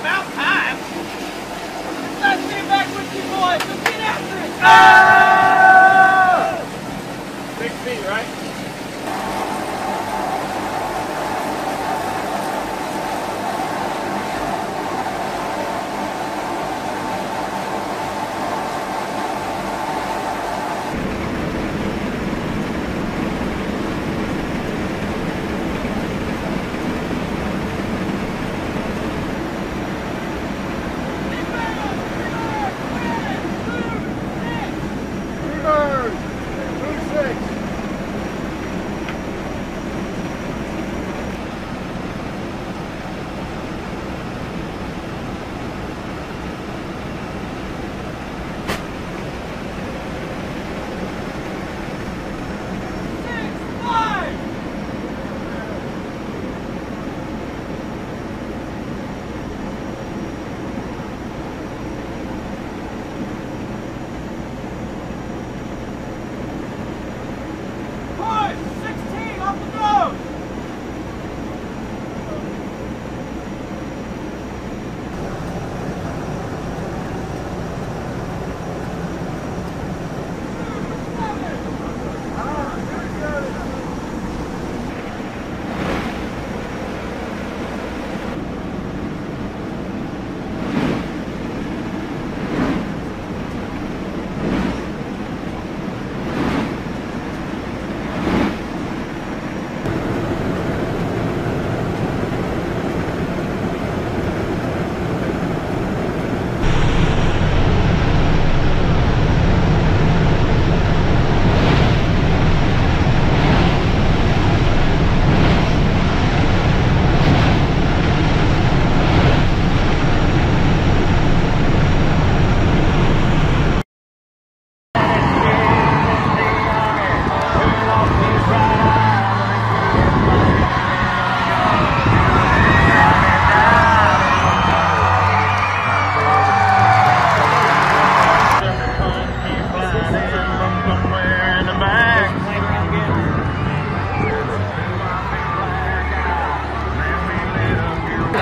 About time. Let's get back with you boys. Let's get after it. Oh! Big feet, right?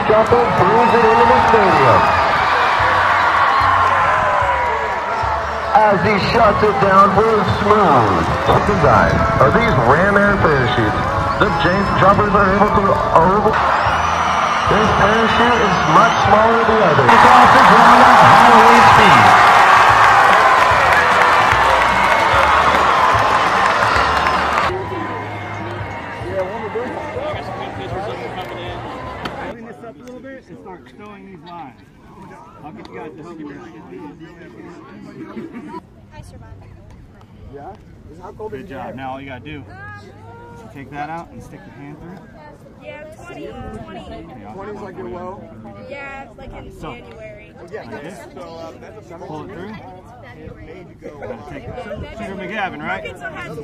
Chopper cruising into the stadium. As he shuts it down for a smooth dive. Are these ram air parachutes that James Choppers are able to over? This parachute is much smaller than the other. It's off the ground at highway speed. Up a little bit and start showing these live. I'll get you guys to help me. I survived. Yeah? Good job. Now all you gotta do is take that out and stick your hand through it. Yeah, 20. 20 is like your low? Yeah, it's like in January. Pull it through. Sugar McGavin, right?